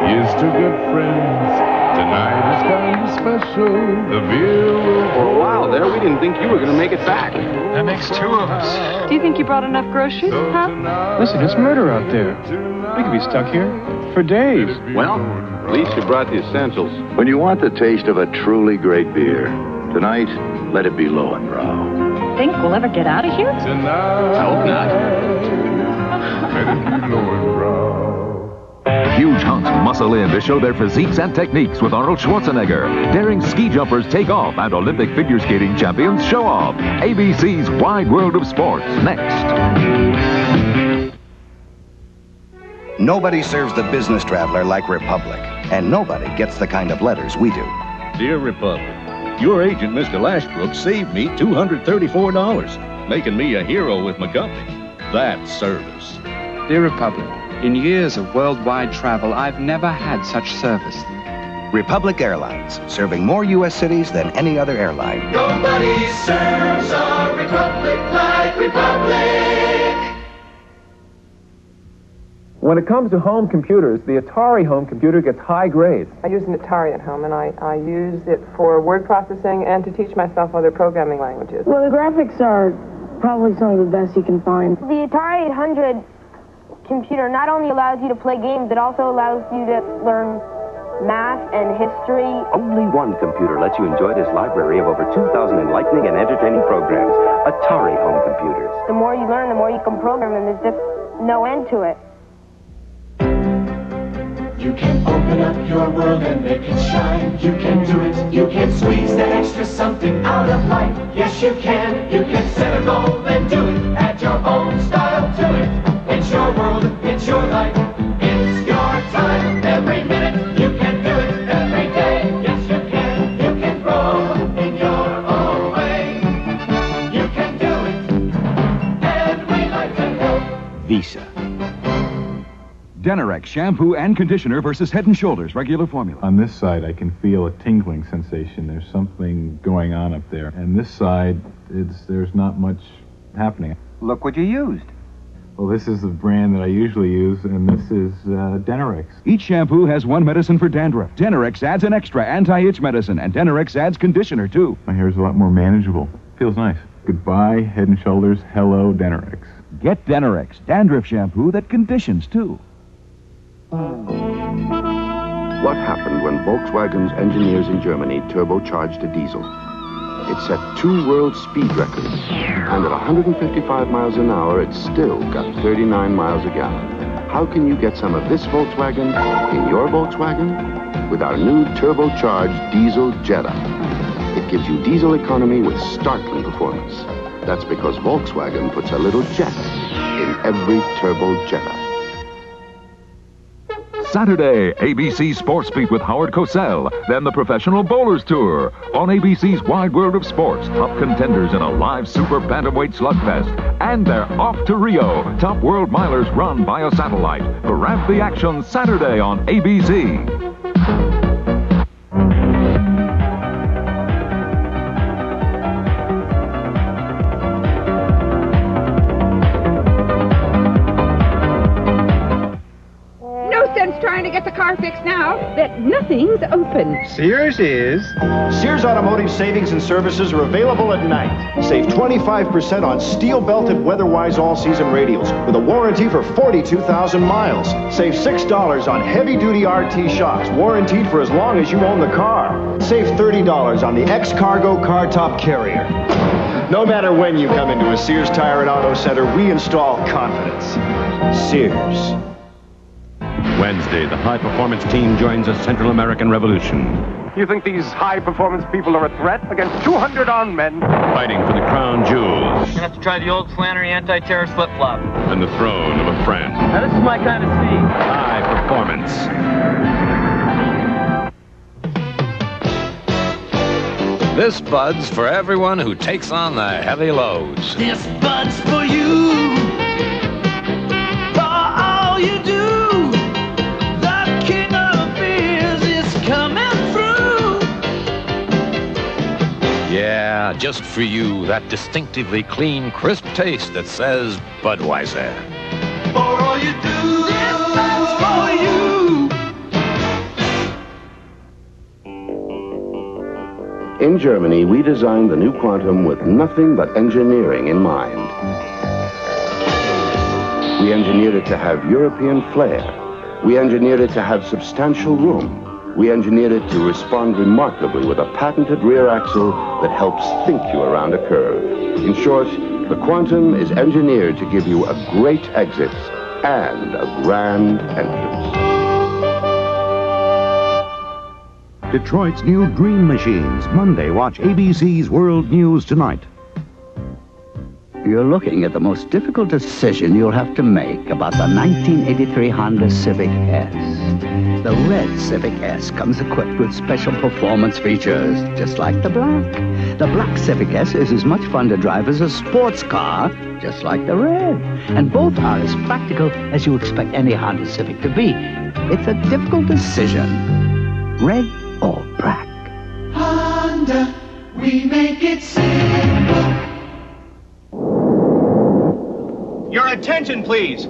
Here's to good friends. Tonight is kind of special. The beer will... For a while there, we didn't think you were going to make it back. That makes two of us. Do you think you brought enough groceries, huh? Listen, it's murder out there. We could be stuck here for days. Well, at least you brought the essentials. When you want the taste of a truly great beer, tonight, let it be Lowenbrau. Think we'll ever get out of here? Tonight, I hope not. Let it be Lowenbrau. Huge hunks muscle in to show their physiques and techniques with Arnold Schwarzenegger. Daring ski jumpers take off and Olympic figure skating champions show off. ABC's Wide World of Sports, next. Nobody serves the business traveler like Republic, and nobody gets the kind of letters we do. Dear Republic, your agent, Mr. Lashbrook, saved me $234, making me a hero with McGuffey. That's service. Dear Republic, in years of worldwide travel, I've never had such service. Republic Airlines, serving more U.S. cities than any other airline. Nobody serves a republic like Republic. When it comes to home computers, the Atari home computer gets high grades. I use an Atari at home, and I use it for word processing and to teach myself other programming languages. Well, the graphics are probably some of the best you can find. The Atari 800 computer not only allows you to play games, it also allows you to learn math and history. Only one computer lets you enjoy this library of over 2,000 enlightening and entertaining programs. Atari home computers. The more you learn, the more you can program, and there's just no end to it. You can open up your world and make it shine. You can do it. You can squeeze that extra something out of life. Yes, you can. You can set a goal and do it. Add your own style to it. It's your world, it's your life, it's your time. Every minute you can do it, every day. Yes, you can grow in your own way. You can do it, and we like to help. Visa. Denorex shampoo and conditioner versus Head & Shoulders regular formula. On this side, I can feel a tingling sensation. There's something going on up there. And this side, there's not much happening. Look what you used. Well, this is the brand that I usually use, and this is Denorex. Each shampoo has one medicine for dandruff. Denorex adds an extra anti-itch medicine, and Denorex adds conditioner, too. My hair is a lot more manageable. Feels nice. Goodbye, Head & Shoulders. Hello, Denorex. Get Denorex, dandruff shampoo that conditions, too. What happened when Volkswagen's engineers in Germany turbocharged a diesel? It set two world speed records, and at 155 miles an hour, it still got 39 miles a gallon. How can you get some of this Volkswagen in your Volkswagen? With our new turbocharged diesel Jetta. It gives you diesel economy with startling performance. That's because Volkswagen puts a little jet in every turbo Jetta. Saturday, ABC Sports Beat with Howard Cosell, then the Professional Bowlers Tour. On ABC's Wide World of Sports, top contenders in a live super bantamweight slugfest. And they're off to Rio. Top world milers run by a satellite. Grab the action Saturday on ABC. That nothing's open. Sears is. Sears Automotive Savings and Services are available at night. Save 25% on steel-belted Weatherwise all-season radials with a warranty for 42,000 miles. Save $6 on heavy-duty RT shocks, warranted for as long as you own the car. Save $30 on the X-Cargo car top carrier. No matter when you come into a Sears Tire and Auto Center, we install confidence. Sears. Wednesday, the high-performance team joins a Central American revolution. You think these high-performance people are a threat against 200 armed men? Fighting for the crown jewels. You're going to have to try the old Flannery anti-terror flip-flop. And the throne of a friend. Now, this is my kind of scene. High performance. This bud's for everyone who takes on the heavy loads. This bud's for you. For all you do. Yeah, just for you, that distinctively clean, crisp taste that says Budweiser. For all you do, this is for you. In Germany, we designed the new Quantum with nothing but engineering in mind. We engineered it to have European flair. We engineered it to have substantial room. We engineered it to respond remarkably with a patented rear axle that helps think you around a curve. In short, the Quantum is engineered to give you a great exit and a grand entrance. Detroit's new dream machines. Monday, watch ABC's World News Tonight. You're looking at the most difficult decision you'll have to make about the 1983 Honda Civic S. The red Civic S comes equipped with special performance features, just like the black. The black Civic S is as much fun to drive as a sports car, just like the red. And both are as practical as you expect any Honda Civic to be. It's a difficult decision. Red or black. Honda, we make it simple. Your attention, please.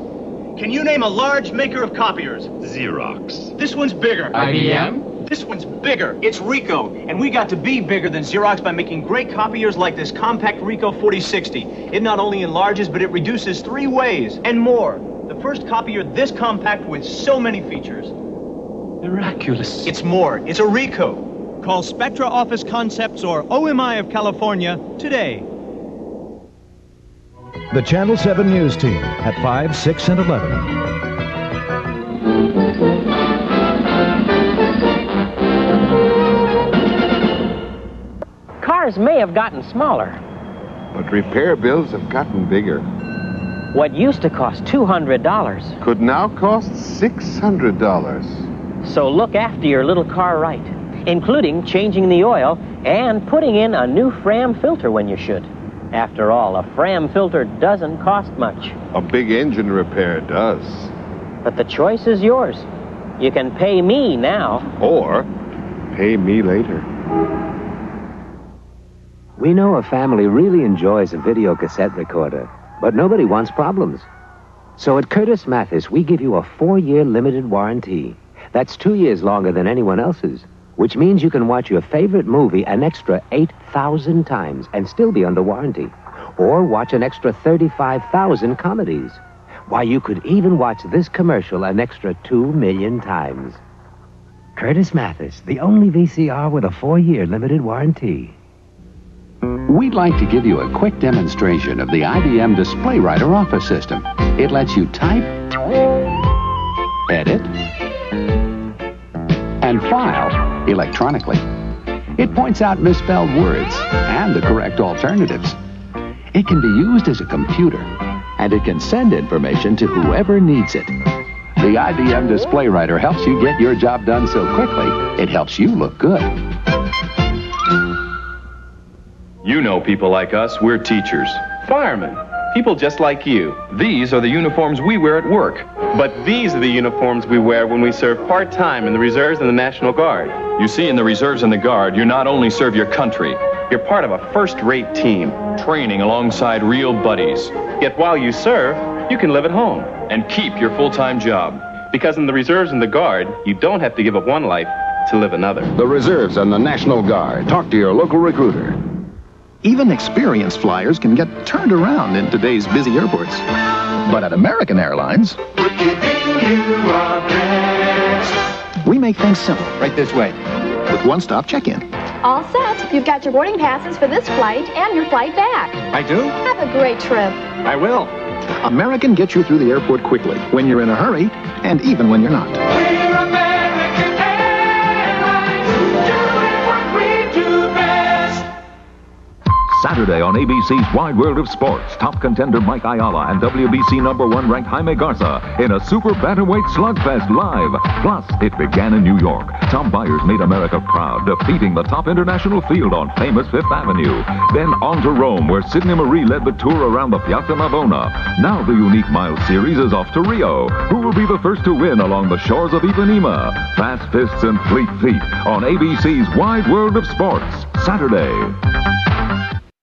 Can you name a large maker of copiers? Xerox. This one's bigger. IBM. This one's bigger. It's Ricoh. And we got to be bigger than Xerox by making great copiers like this compact Ricoh 4060. It not only enlarges, but it reduces three ways and more. The first copier this compact with so many features. Miraculous. It's more. It's a Ricoh. Call Spectra Office Concepts or OMI of California today. The Channel 7 News Team at 5, 6, and 11. Cars may have gotten smaller, but repair bills have gotten bigger. What used to cost $200 could now cost $600. So look after your little car right, including changing the oil and putting in a new Fram filter when you should. After all, a Fram filter doesn't cost much. A big engine repair does. But the choice is yours. You can pay me now. Or pay me later. We know a family really enjoys a video cassette recorder, but nobody wants problems. So at Curtis Mathes, we give you a 4-year limited warranty. That's 2 years longer than anyone else's, which means you can watch your favorite movie an extra 8,000 times and still be under warranty. Or watch an extra 35,000 comedies. Why, you could even watch this commercial an extra 2 million times. Curtis Mathes, the only VCR with a 4-year limited warranty. We'd like to give you a quick demonstration of the IBM Displaywriter office system. It lets you type, edit, and file electronically. It points out misspelled words and the correct alternatives. It can be used as a computer, and it can send information to whoever needs it. The IBM Displaywriter helps you get your job done so quickly, it helps you look good. You know people like us, we're teachers, firemen, people just like you. These are the uniforms we wear at work. But these are the uniforms we wear when we serve part-time in the reserves and the National Guard. You see, in the reserves and the Guard, you not only serve your country, you're part of a first-rate team, training alongside real buddies. Yet while you serve, you can live at home and keep your full-time job. Because in the reserves and the Guard, you don't have to give up one life to live another. The reserves and the National Guard. Talk to your local recruiter. Even experienced flyers can get turned around in today's busy airports. But at American Airlines, we make things simple. Right this way. With one-stop check-in. All set. You've got your boarding passes for this flight and your flight back. I do? Have a great trip. I will. American gets you through the airport quickly, when you're in a hurry, and even when you're not. We're American Airlines, doing what we do best. Saturday on ABC's Wide World of Sports, top contender Mike Ayala and WBC #1 ranked Jaime Garza in a super bantamweight slugfest live. Plus, it began in New York. Tom Byers made America proud, defeating the top international field on famous Fifth Avenue. Then on to Rome, where Sidney Marie led the tour around the Piazza Navona. Now the unique Miles series is off to Rio. Who will be the first to win along the shores of Ipanema? Fast Fists and Fleet Feet on ABC's Wide World of Sports, Saturday.